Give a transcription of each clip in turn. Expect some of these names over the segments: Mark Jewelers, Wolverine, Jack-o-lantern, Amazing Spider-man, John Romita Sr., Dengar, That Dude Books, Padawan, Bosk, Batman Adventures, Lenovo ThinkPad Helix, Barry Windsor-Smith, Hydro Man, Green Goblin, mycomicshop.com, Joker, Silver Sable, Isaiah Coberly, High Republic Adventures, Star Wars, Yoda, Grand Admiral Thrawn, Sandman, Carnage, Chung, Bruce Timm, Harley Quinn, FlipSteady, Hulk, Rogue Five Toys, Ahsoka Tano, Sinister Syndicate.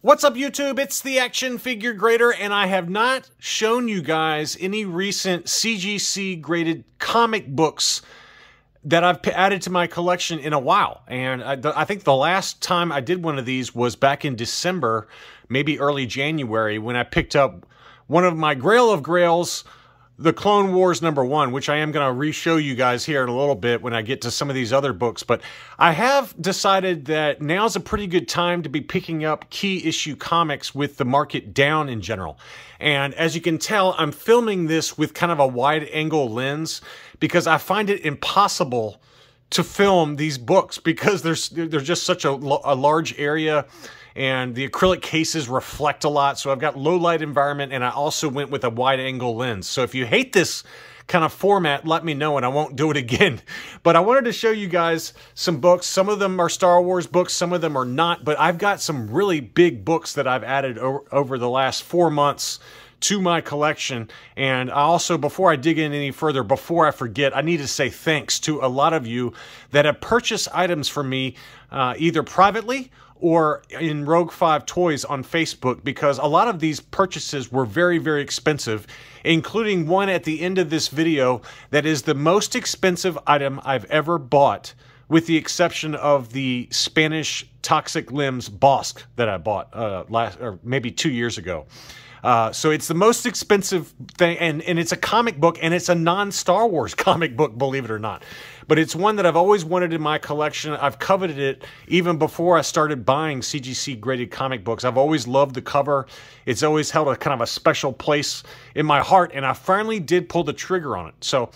What's up, YouTube? It's the Action Figure Grader, and I have not shown you guys any recent CGC graded comic books that I've added to my collection in a while. And I think the last time I did one of these was back in December, maybe early January, when I picked up one of my Grail of Grails, The Clone Wars #1, which I am going to re-show you guys here in a little bit when I get to some of these other books. But I have decided that now's a pretty good time to be picking up key issue comics with the market down in general. And as you can tell, I'm filming this with kind of a wide-angle lens because I find it impossible to film these books because there's just such a large area. And the acrylic cases reflect a lot, so I've got low light environment, and I also went with a wide angle lens. So if you hate this kind of format, let me know and I won't do it again. But I wanted to show you guys some books. Some of them are Star Wars books, some of them are not, but I've got some really big books that I've added over the last 4 months to my collection. And I also, before I dig in any further, before I forget, I need to say thanks to a lot of you that have purchased items from me either privately or in Rogue Five Toys on Facebook, because a lot of these purchases were very, very expensive, including one at the end of this video that is the most expensive item I've ever bought, with the exception of the Spanish Toxic Limbs Bosque that I bought maybe 2 years ago. So it's the most expensive thing, and it's a comic book, and it's a non-Star Wars comic book, believe it or not. But it's one that I've always wanted in my collection. I've coveted it even before I started buying CGC-graded comic books. I've always loved the cover. It's always held a kind of a special place in my heart, and I finally did pull the trigger on it. So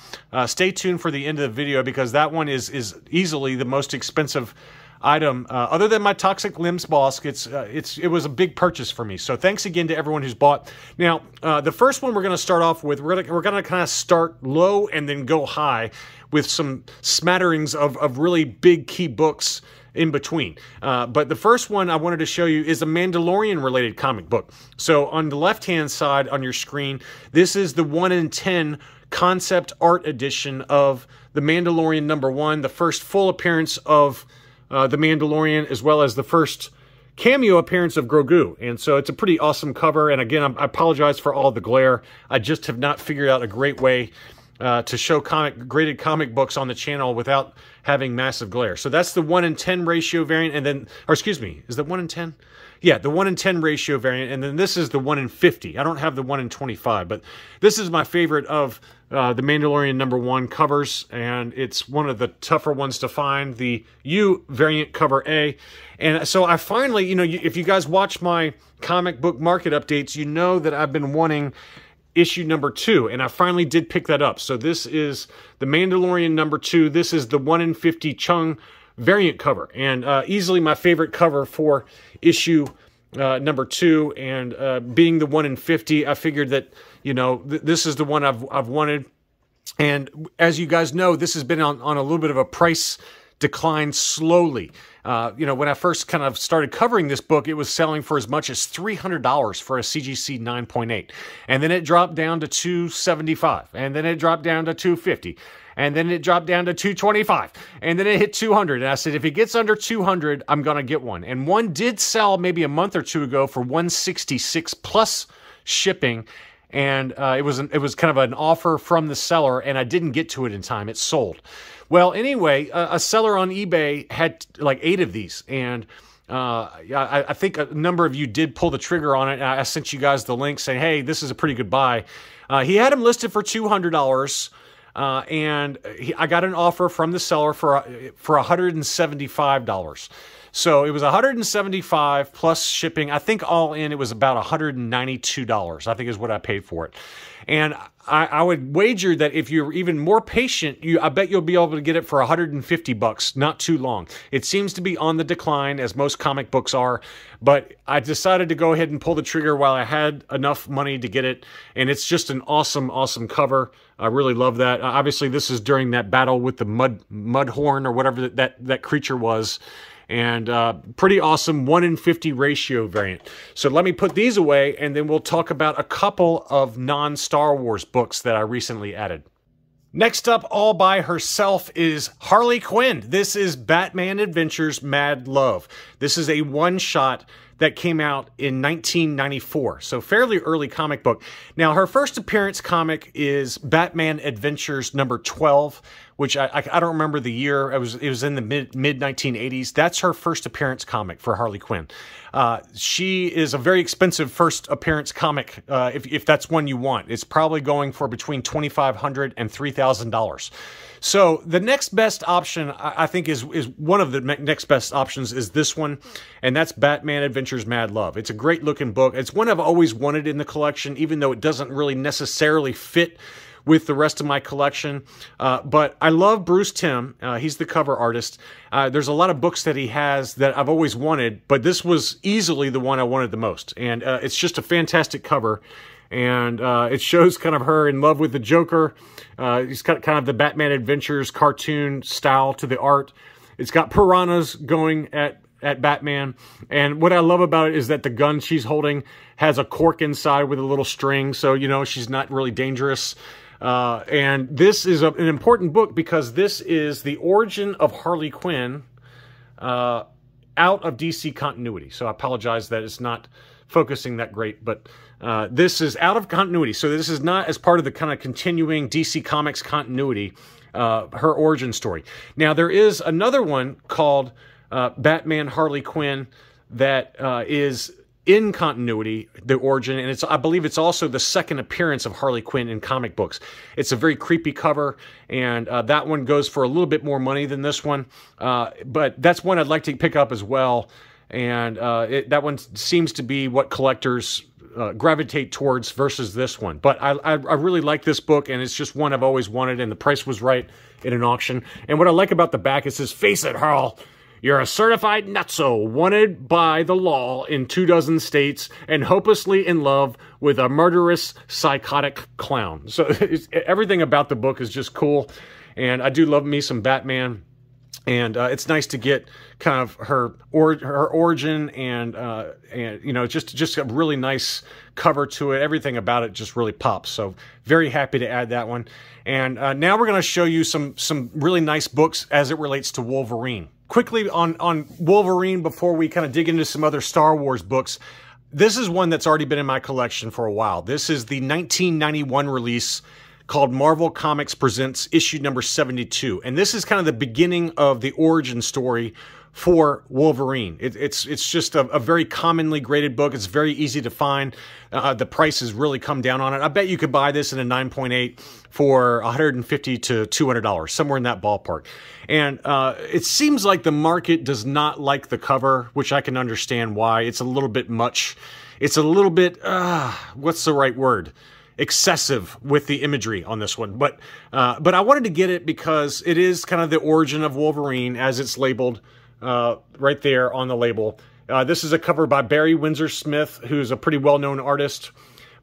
stay tuned for the end of the video, because that one is easily the most expensive item, other than my Toxic Limbs Bosque. It was a big purchase for me. So thanks again to everyone who's bought. Now, the first one we're going to start off with, we're going to kind of start low and then go high with some smatterings of really big key books in between. But the first one I wanted to show you is a Mandalorian-related comic book. So on the left-hand side on your screen, this is the 1-in-10 concept art edition of The Mandalorian #1, the first full appearance of The Mandalorian, as well as the first cameo appearance of Grogu. And so it's a pretty awesome cover. And again, I apologize for all the glare. I just have not figured out a great way to show graded comic books on the channel without having massive glare. So that's the 1-in-10 ratio variant. And then, or excuse me, is that 1-in-10? Yeah, the 1-in-10 ratio variant. And then this is the 1-in-50. I don't have the 1-in-25, but this is my favorite of the Mandalorian #1 covers, and it's one of the tougher ones to find, the U variant cover A. And so I finally, you know, if you guys watch my comic book market updates, you know that I've been wanting issue #2, and I finally did pick that up. So this is the Mandalorian #2. This is the 1-in-50 Chung variant cover, and easily my favorite cover for issue #2, and being the 1-in-50, I figured that, you know, this is the one I've wanted. And as you guys know, this has been on a little bit of a price decline slowly. You know, when I first kind of started covering this book, it was selling for as much as $300 for a CGC 9.8. And then it dropped down to $275. And then it dropped down to $250. And then it dropped down to $225. And then it hit $200. And I said, if it gets under $200, I'm going to get one. And one did sell maybe a month or two ago for $166 plus shipping. And it was kind of an offer from the seller, and I didn't get to it in time. It sold. Well, anyway, a seller on eBay had like 8 of these, and I think a number of you did pull the trigger on it. And I sent you guys the link saying, hey, this is a pretty good buy. He had them listed for $200, and I got an offer from the seller for $175. So it was $175 plus shipping. I think all in it was about $192, I think, is what I paid for it. And I would wager that if you're even more patient, I bet you'll be able to get it for $150 not too long. It seems to be on the decline, as most comic books are, but I decided to go ahead and pull the trigger while I had enough money to get it. And it's just an awesome, awesome cover. I really love that. Obviously, this is during that battle with the mudhorn or whatever that creature was. And pretty awesome 1-in-50 ratio variant. So let me put these away, and then we'll talk about a couple of non-Star Wars books that I recently added. Next up, all by herself, is Harley Quinn. This is Batman Adventures: Mad Love. This is a one-shot that came out in 1994, so fairly early comic book. Now, her first appearance comic is Batman Adventures number 12, which I don't remember the year. It was in the mid-1980s. That's her first appearance comic for Harley Quinn. She is a very expensive first appearance comic, if that's one you want. It's probably going for between $2,500 and $3,000. So the next best option, I think, is one of the next best options is this one, and that's Batman Adventures Mad Love. It's a great-looking book. It's one I've always wanted in the collection, even though it doesn't really necessarily fit with the rest of my collection. But I love Bruce Timm. He's the cover artist. There's a lot of books that he has that I've always wanted, but this was easily the one I wanted the most. And it's just a fantastic cover. And it shows kind of her in love with the Joker. He's got kind of the Batman Adventures cartoon style to the art. It's got piranhas going at Batman. And what I love about it is that the gun she's holding has a cork inside with a little string. So, you know, she's not really dangerous. And this is an important book because this is the origin of Harley Quinn out of DC continuity. So I apologize that it's not focusing that great, but this is out of continuity. So this is not as part of the kind of continuing DC Comics continuity, her origin story. Now, there is another one called Batman Harley Quinn that is in continuity, the origin, and it's, I believe it's also the second appearance of Harley Quinn in comic books. It's a very creepy cover, and that one goes for a little bit more money than this one, but that's one I'd like to pick up as well, and that one seems to be what collectors gravitate towards versus this one. But I really like this book, and it's just one I've always wanted, and the price was right in an auction. And what I like about the back, it says, "Face it, Harl. You're a certified nutso, wanted by the law in 24 states and hopelessly in love with a murderous, psychotic clown." So everything about the book is just cool, and I do love me some Batman. And it's nice to get kind of her origin, and you know, just a really nice cover to it. Everything about it just really pops. So very happy to add that one. And now we're going to show you some really nice books as it relates to Wolverine. Quickly on Wolverine before we kind of dig into some other Star Wars books. This is one that's already been in my collection for a while. This is the 1991 release called Marvel Comics Presents issue number 72. And this is kind of the beginning of the origin story for Wolverine. It's just a very commonly graded book. It's very easy to find. The price has really come down on it. I bet you could buy this in a 9.8 for $150 to $200, somewhere in that ballpark. And it seems like the market does not like the cover, which I can understand why. It's a little bit much. It's a little bit, what's the right word? Excessive with the imagery on this one, but I wanted to get it because it is kind of the origin of Wolverine as it's labeled right there on the label. This is a cover by Barry Windsor-Smith, who's a pretty well-known artist,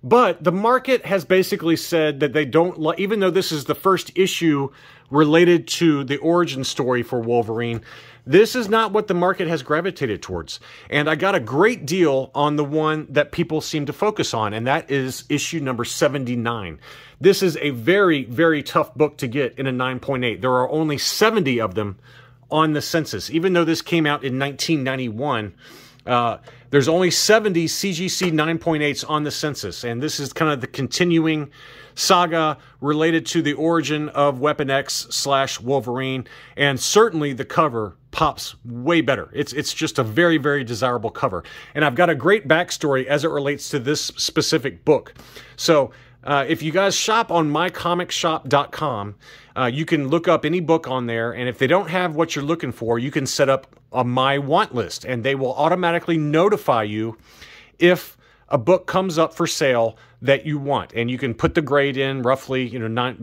but the market has basically said that they don't like, even though this is the first issue related to the origin story for Wolverine, this is not what the market has gravitated towards. And I got a great deal on the one that people seem to focus on, and that is issue number 79. This is a very, very tough book to get in a 9.8. There are only 70 of them on the census. Even though this came out in 1991, there's only 70 CGC 9.8s on the census, and this is kind of the continuing saga related to the origin of Weapon X / Wolverine, and certainly the cover pops way better. It's just a very, very desirable cover, and I've got a great backstory as it relates to this specific book. So if you guys shop on mycomicshop.com, you can look up any book on there, and if they don't have what you're looking for, you can set up a My Want list, and they will automatically notify you if a book comes up for sale that you want, and you can put the grade in roughly, you know, not,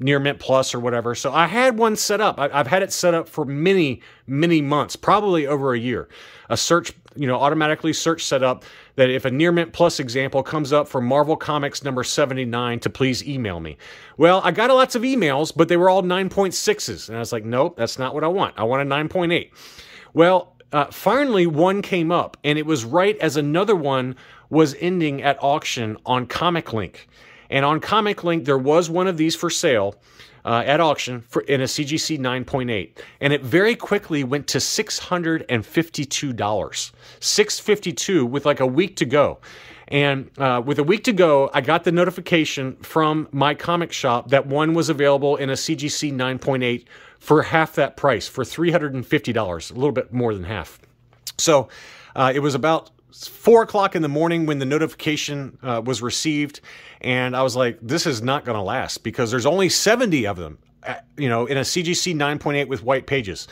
near mint plus or whatever. So I had one set up. I've had it set up for many, many months, probably over a year. A search, you know, automatically search set up that if a near mint plus example comes up for Marvel Comics number 79 to please email me. Well, I got lots of emails, but they were all 9.6s. And I was like, nope, that's not what I want. I want a 9.8. Well, finally, one came up, and it was right as another one was ending at auction on Comic Link. And on Comic Link, there was one of these for sale at auction for, in a CGC 9.8, and it very quickly went to $652, $652 with like a week to go. And with a week to go, I got the notification from my comic shop that one was available in a CGC 9.8 for half that price, for $350, a little bit more than half. So it was about 4 o'clock in the morning when the notification was received, and I was like, this is not going to last because there's only 70 of them, you know, in a CGC 9.8 with white pages,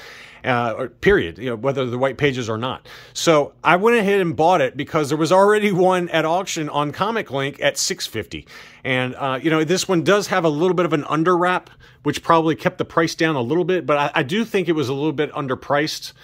period, you know, whether the white pages or not. So I went ahead and bought it because there was already one at auction on Comic Link at $650. And, you know, this one does have a little bit of an underwrap, which probably kept the price down a little bit, but I do think it was a little bit underpriced,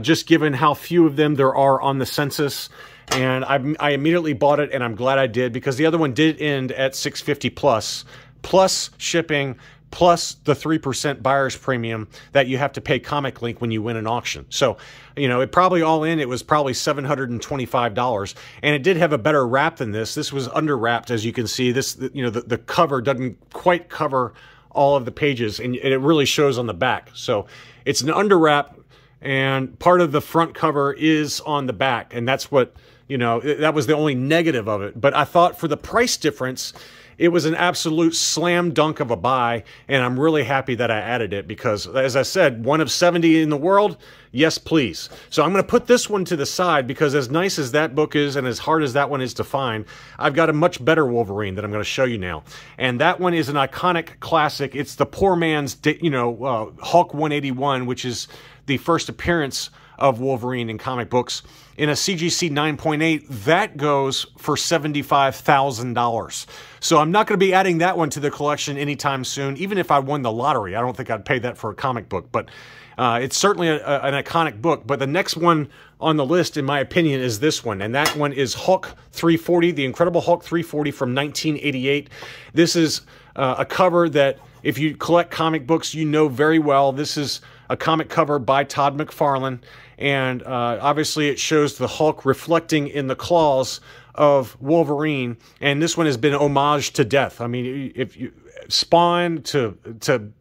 just given how few of them there are on the census. And I immediately bought it, and I'm glad I did, because the other one did end at $650 plus shipping, plus the 3% buyer's premium that you have to pay Comic Link when you win an auction. So, you know, it probably all in, it was probably $725, and it did have a better wrap than this. This was underwrapped, as you can see. This, you know, the cover doesn't quite cover all of the pages, and it really shows on the back. So it's an underwrap, and part of the front cover is on the back, and that's what, you know, that was the only negative of it. But I thought for the price difference, it was an absolute slam dunk of a buy, and I'm really happy that I added it because, as I said, one of 70 in the world, yes, please. So I'm going to put this one to the side because as nice as that book is and as hard as that one is to find, I've got a much better Wolverine that I'm going to show you now. And that one is an iconic classic. It's the poor man's, you know, Hulk 181, which is the first appearance of Wolverine in comic books. In a CGC 9.8, that goes for $75,000. So I'm not going to be adding that one to the collection anytime soon, even if I won the lottery. I don't think I'd pay that for a comic book, but it's certainly an iconic book. But the next one on the list, in my opinion, is this one, and that one is Hulk 340, The Incredible Hulk 340 from 1988. This is a cover that, if you collect comic books, you know very well. This is a comic cover by Todd McFarlane, and obviously it shows the Hulk reflecting in the claws of Wolverine, and this one has been homage to death. I mean, if you Spawn to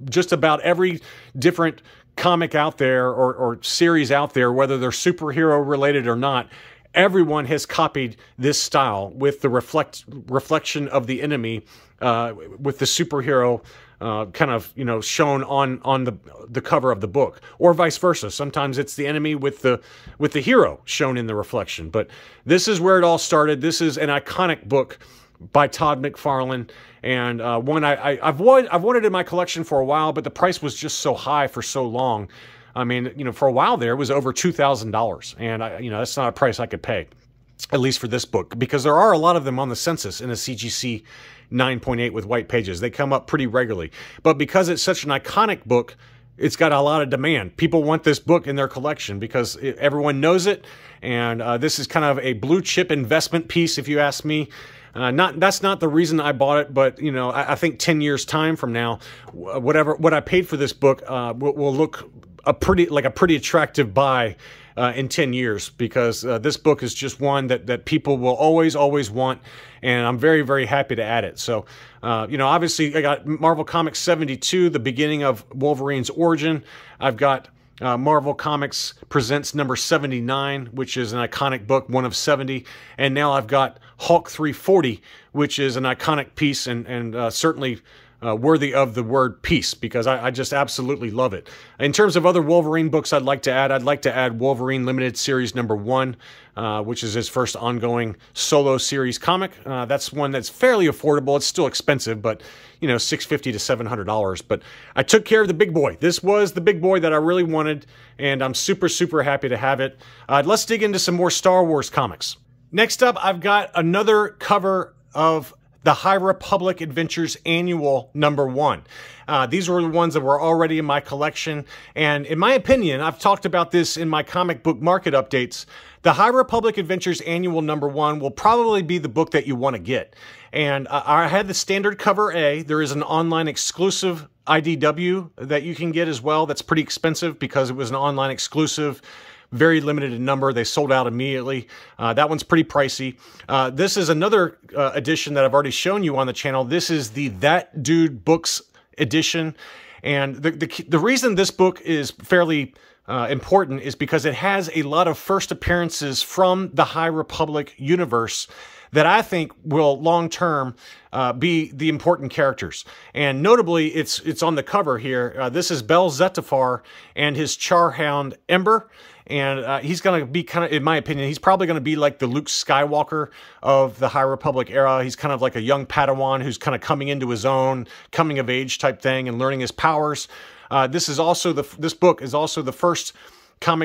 just about every different comic out there or series out there, whether they're superhero related or not, everyone has copied this style with the reflection of the enemy with the superhero kind of, you know, shown on the cover of the book, or vice versa. Sometimes it's the enemy with the hero shown in the reflection. But this is where it all started. This is an iconic book by Todd McFarlane, and one I've wanted in my collection for a while, but the price was just so high for so long. I mean, you know, for a while there, it was over $2,000, and you know, that's not a price I could pay, at least for this book, because there are a lot of them on the census in a CGC 9.8 with white pages. They come up pretty regularly. But because it's such an iconic book, it's got a lot of demand. People want this book in their collection because everyone knows it. And this is kind of a blue chip investment piece, if you ask me. That's not the reason I bought it, but, you know, I think 10 years time from now, what I paid for this book will look like a pretty attractive buy in 10 years, because this book is just one that people will always want, and I'm very, very happy to add it. So, you know, obviously I got Marvel Comics 72, the beginning of Wolverine's origin. I've got Marvel Comics Presents number 79, which is an iconic book, one of 70. And now I've got Hulk 340, which is an iconic piece and certainly worthy of the word piece, because I just absolutely love it. In terms of other Wolverine books I'd like to add Wolverine Limited Series number 1, which is his first ongoing solo series comic. That's one that's fairly affordable. It's still expensive, but, you know, $650 to $700. But I took care of the big boy. This was the big boy that I really wanted, and I'm super, super happy to have it. Let's dig into some more Star Wars comics. Next up, I've got another cover of the High Republic Adventures Annual number 1. These were the ones that were already in my collection, and in my opinion, I've talked about this in my comic book market updates, the High Republic Adventures Annual number 1 will probably be the book that you want to get. And I had the standard cover A. There is an online exclusive IDW that you can get as well. That's pretty expensive because it was an online exclusive, very limited in number. They sold out immediately. That one's pretty pricey. This is another edition that I've already shown you on the channel. This is the That Dude Books edition. And the reason this book is fairly important is because it has a lot of first appearances from the High Republic universe that I think will long-term be the important characters. And notably, it's on the cover here. This is Bel Zetifar and his charhound Ember. And he's going to be kind of, in my opinion, he's probably going to be like the Luke Skywalker of the High Republic era. He's kind of like a young Padawan who's kind of coming into his own, coming of age type thing and learning his powers. This book is also the first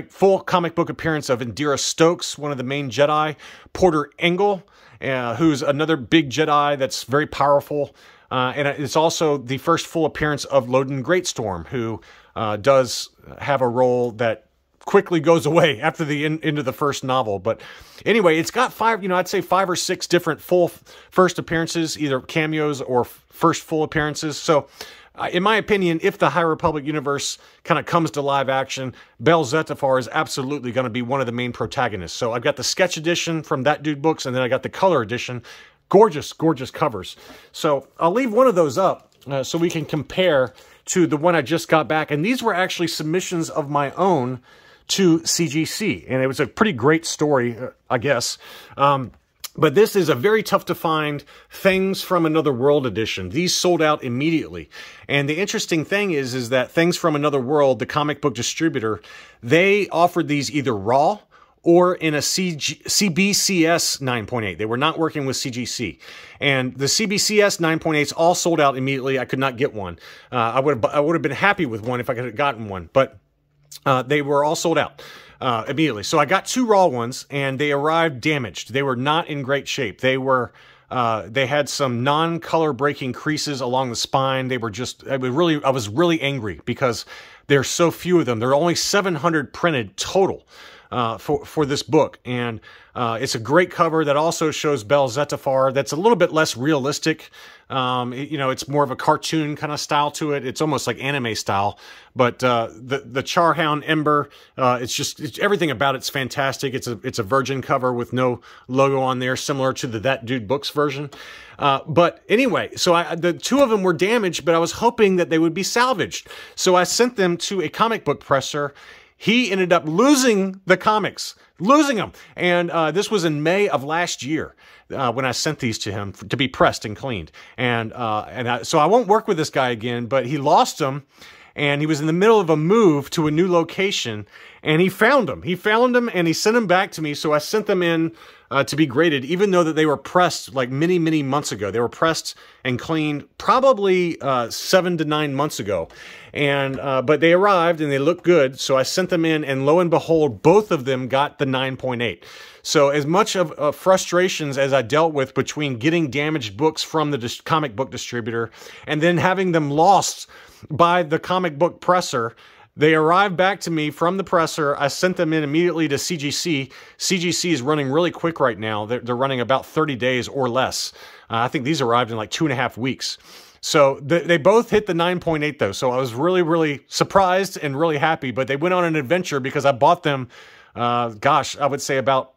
full comic book appearance of Indira Stokes, one of the main Jedi, Porter Engel, who's another big Jedi that's very powerful. And it's also the first full appearance of Loden Greatstorm, who does have a role that quickly goes away after the end of the first novel. But anyway, it's got five, you know, I'd say 5 or 6 different full first appearances, either cameos or first full appearances. So in my opinion, if the High Republic universe kind of comes to live action, Bel Zetifar is absolutely going to be one of the main protagonists. So I've got the sketch edition from That Dude Books, and then I got the color edition. Gorgeous, gorgeous covers. So I'll leave one of those up so we can compare to the one I just got back. And these were actually submissions of my own to CGC, and it was a pretty great story, I guess. But this is a very tough to find Things from Another World edition. These sold out immediately. And the interesting thing is that Things from Another World, the comic book distributor, they offered these either raw or in a CBCS 9.8. They were not working with CGC. And the CBCS 9.8s all sold out immediately. I could not get one. I would have been happy with one if I could have gotten one, but they were all sold out immediately. So I got 2 raw ones, and they arrived damaged. They were not in great shape. They were, they had some non-color breaking creases along the spine. They were just, I was really angry because there's so few of them. There are only 700 printed total for this book. And it's a great cover that also shows Bel Zetifar. That's a little bit less realistic. You know, it's more of a cartoon kind of style to it. It's almost like anime style. But the charhound Ember, everything about it's fantastic. It's a virgin cover with no logo on there, similar to the That Dude Books version. But anyway, so the 2 of them were damaged, but I was hoping that they would be salvaged. So I sent them to a comic book presser. He ended up losing the comics, losing them. And this was in May of last year when I sent these to him to be pressed and cleaned. So I won't work with this guy again, but he lost them. And he was in the middle of a move to a new location, and he found them. He found them, and he sent them back to me, so I sent them in to be graded, even though that they were pressed like many, many months ago. They were pressed and cleaned probably 7 to 9 months ago, and but they arrived, and they looked good, so I sent them in, and lo and behold, both of them got the 9.8. So as much of frustrations as I dealt with between getting damaged books from the comic book distributor and then having them lost by the comic book presser, they arrived back to me from the presser. I sent them in immediately to CGC. CGC is running really quick right now. They're running about 30 days or less. I think these arrived in like 2.5 weeks. So they both hit the 9.8 though. So I was really, really surprised and really happy, but they went on an adventure because I bought them, gosh, I would say about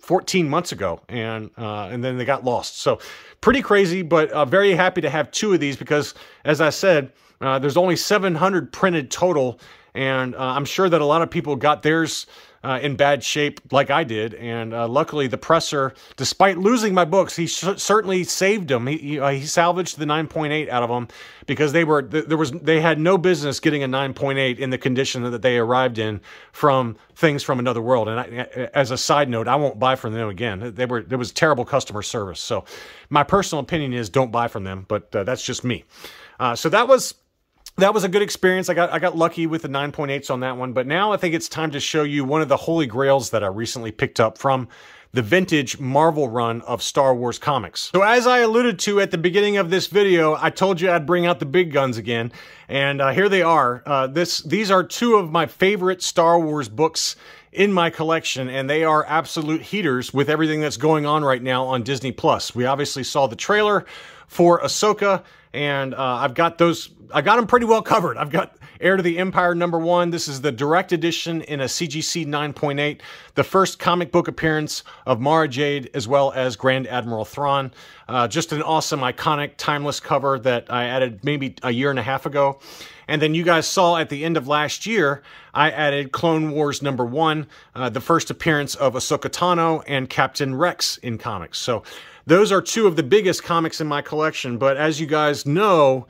14 months ago, and then they got lost. So pretty crazy, but very happy to have 2 of these because, as I said, there's only 700 printed total, and I'm sure that a lot of people got theirs in bad shape like I did, and luckily the presser, despite losing my books, he certainly saved them. He salvaged the 9.8 out of them because they had no business getting a 9.8 in the condition that they arrived in from Things from Another World. And as a side note, I won't buy from them again. There was terrible customer service. So my personal opinion is don't buy from them, but that's just me. So that was a good experience. I got lucky with the 9.8s on that one, but now I think it's time to show you one of the holy grails that I recently picked up from the vintage Marvel run of Star Wars comics. So as I alluded to at the beginning of this video, I told you I'd bring out the big guns again, and here they are. These are 2 of my favorite Star Wars books in my collection, and they are absolute heaters with everything that's going on right now on Disney+. We obviously saw the trailer for Ahsoka, and I got them pretty well covered. I've got Heir to the Empire #1. This is the direct edition in a CGC 9.8. The first comic book appearance of Mara Jade as well as Grand Admiral Thrawn. Just an awesome, iconic, timeless cover that I added maybe a year and a half ago. And then you guys saw at the end of last year, I added Clone Wars #1, the first appearance of Ahsoka Tano and Captain Rex in comics. So those are two of the biggest comics in my collection. But as you guys know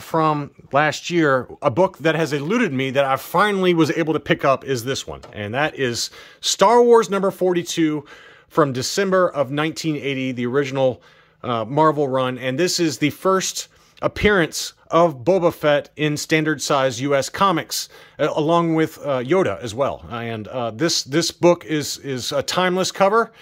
from last year, a book that has eluded me that I finally was able to pick up is this one. And that is Star Wars #42 from December of 1980, the original Marvel run. And this is the first appearance of Boba Fett in standard size U.S. comics, along with Yoda as well. And this book is a timeless cover,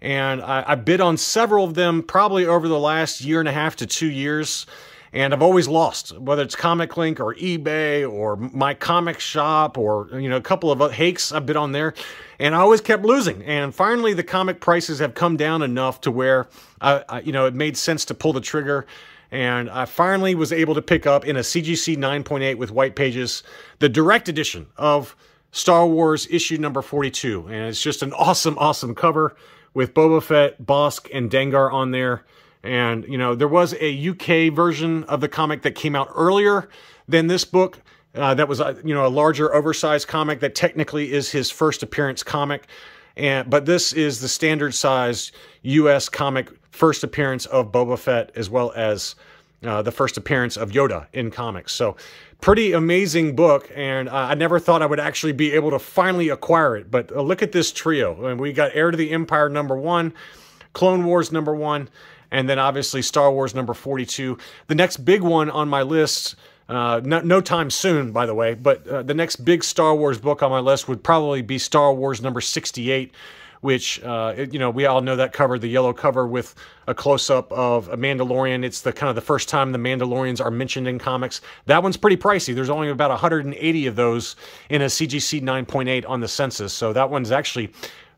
and I bid on several of them probably over the last year and a half to 2 years, and I've always lost, whether it's Comic Link or eBay or My Comic Shop or, you know, a couple of Hakes I've bid on there, and I always kept losing. And finally, the comic prices have come down enough to where, you know, it made sense to pull the trigger. And I finally was able to pick up in a CGC 9.8 with white pages, the direct edition of Star Wars issue #42. And it's just an awesome, awesome cover with Boba Fett, Bosk, and Dengar on there. And, you know, there was a UK version of the comic that came out earlier than this book. That was, you know, a larger oversized comic that technically is his first appearance comic. But this is the standard size U.S. comic first appearance of Boba Fett, as well as the first appearance of Yoda in comics. So pretty amazing book, and I never thought I would actually be able to finally acquire it. But look at this trio. I mean, we got Heir to the Empire #1, Clone Wars #1, and then obviously Star Wars #42. The next big one on my list, no time soon, by the way, but the next big Star Wars book on my list would probably be Star Wars #68, which, you know, we all know that cover, the yellow cover with a close-up of a Mandalorian. It's the kind of the first time the Mandalorians are mentioned in comics. That one's pretty pricey. There's only about 180 of those in a CGC 9.8 on the census, so that one's actually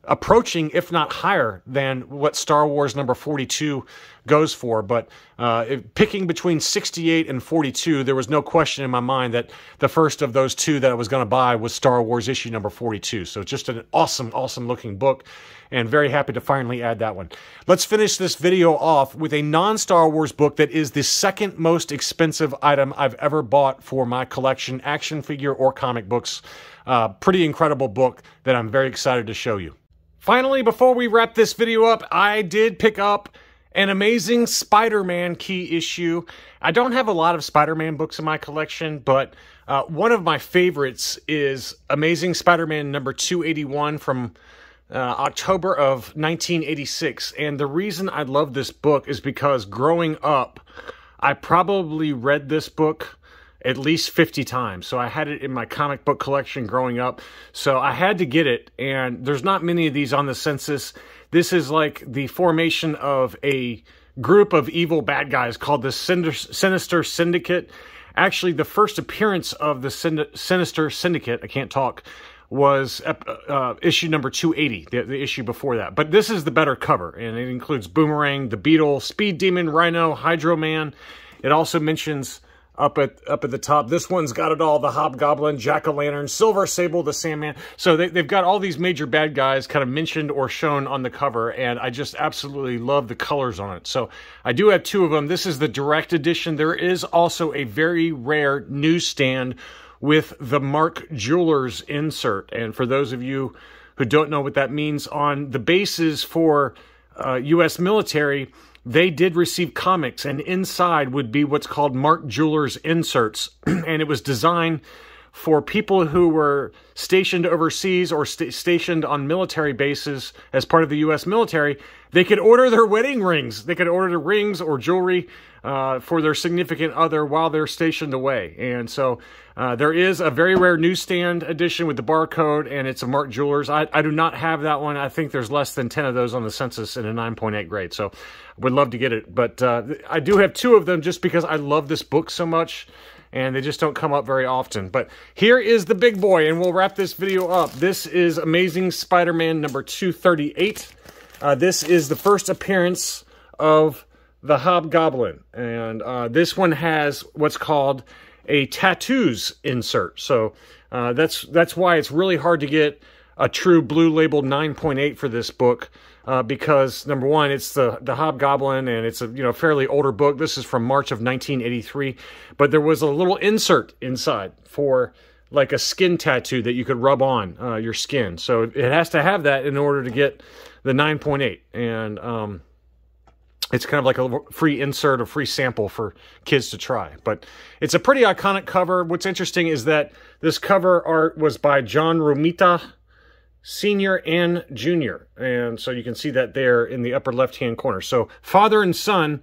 approaching, if not higher, than what Star Wars #42 goes for. But picking between 68 and 42, there was no question in my mind that the first of those two that I was going to buy was Star Wars issue #42. So just an awesome, awesome looking book, and very happy to finally add that one. Let's finish this video off with a non-Star Wars book that is the second most expensive item I've ever bought for my collection, action figure or comic books. Pretty incredible book that I'm very excited to show you. Finally, before we wrap this video up, I did pick up an amazing Spider-Man key issue. I don't have a lot of Spider-Man books in my collection, but one of my favorites is Amazing Spider-Man #281 from October of 1986. And the reason I love this book is because growing up, I probably read this book at least 50 times. So I had it in my comic book collection growing up. So I had to get it, and there's not many of these on the census. This is like the formation of a group of evil bad guys called the Sinister Syndicate. Actually, the first appearance of the Sinister Syndicate, I can't talk, was issue #280, the issue before that. But this is the better cover, and it includes Boomerang, the Beetle, Speed Demon, Rhino, Hydro Man. It also mentions up at the top, this one's got it all, the Hobgoblin, Jack-o-lantern, Silver Sable, the Sandman. So they've got all these major bad guys kind of mentioned or shown on the cover, and I just absolutely love the colors on it. So I do have two of them. This is the direct edition. There is also a very rare newsstand with the Mark Jewelers insert. And for those of you who don't know what that means, on the bases for U.S. military, they did receive comics, and inside would be what's called Mark Jewelers inserts, and it was designed for people who were stationed overseas or stationed on military bases as part of the U.S. military. They could order their wedding rings. They could order rings or jewelry for their significant other while they're stationed away. And so there is a very rare newsstand edition with the barcode, and it's a Mark Jewelers. I do not have that one. I think there's less than 10 of those on the census in a 9.8 grade, so would love to get it. But I do have two of them just because I love this book so much, and they just don't come up very often. But here is the big boy, and we'll wrap this video up. This is Amazing Spider-Man #238. This is the first appearance of the Hobgoblin, and this one has what's called a tattoos insert. So that's why it's really hard to get a true blue label 9.8 for this book, because number one, it's the Hobgoblin, and it's a fairly older book. This is from March of 1983, but there was a little insert inside for like a skin tattoo that you could rub on your skin. So it has to have that in order to get the 9.8, and it's kind of like a free insert, a free sample for kids to try. But it's a pretty iconic cover. What's interesting is that this cover art was by John Romita Sr. and Jr. And so you can see that there in the upper left-hand corner. So father and son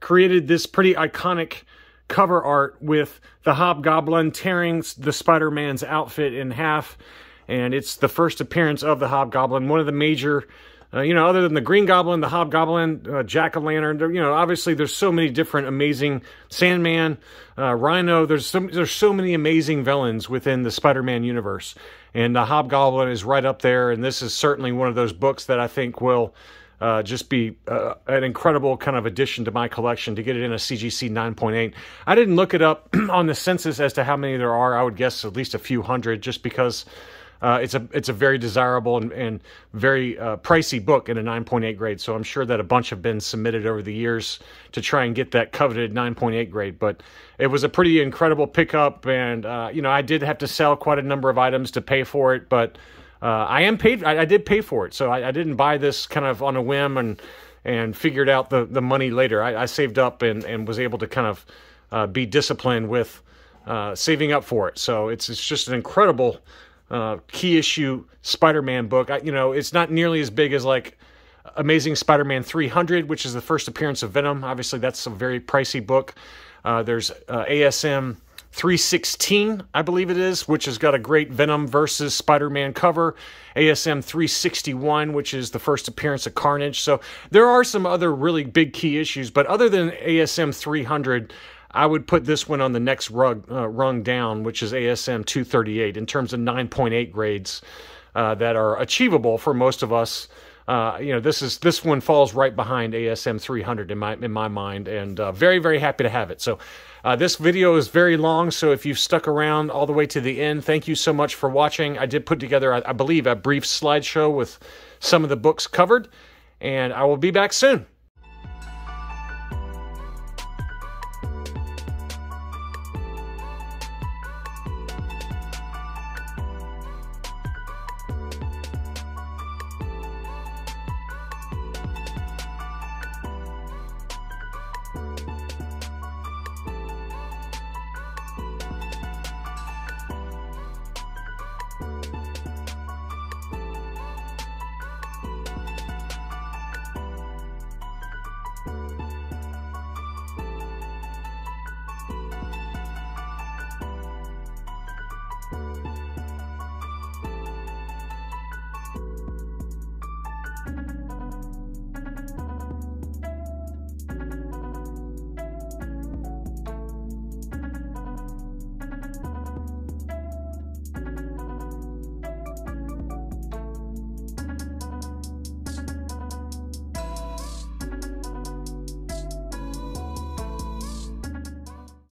created this pretty iconic cover art with the Hobgoblin tearing the Spider-Man's outfit in half. And it's the first appearance of the Hobgoblin, one of the major... other than the Green Goblin, the Hobgoblin, Jack-o-lantern, obviously there's so many different amazing Sandman, Rhino. There's so many amazing villains within the Spider-Man universe, and the Hobgoblin is right up there. And this is certainly one of those books that I think will just be an incredible kind of addition to my collection to get it in a CGC 9.8. I didn't look it up on the census as to how many there are. I would guess at least a few hundred, just because. It's a very desirable and very pricey book in a 9.8 grade. So I'm sure that a bunch have been submitted over the years to try and get that coveted 9.8 grade. But it was a pretty incredible pickup. And, I did have to sell quite a number of items to pay for it. But I did pay for it. So I didn't buy this kind of on a whim and figured out the money later. I saved up and was able to kind of be disciplined with saving up for it. So it's just an incredible... key issue Spider-Man book. It's not nearly as big as like Amazing Spider-Man 300, which is the first appearance of Venom. Obviously, that's a very pricey book. There's ASM 316, I believe it is, which has got a great Venom versus Spider-Man cover. ASM 361, which is the first appearance of Carnage. So there are some other really big key issues, but other than ASM 300, I would put this one on the next rung down, which is ASM 238, in terms of 9.8 grades that are achievable for most of us. This one falls right behind ASM 300 in my mind, and very, very happy to have it. So this video is very long, so if you've stuck around all the way to the end, thank you so much for watching. I did put together, I believe, a brief slideshow with some of the books covered, and I will be back soon.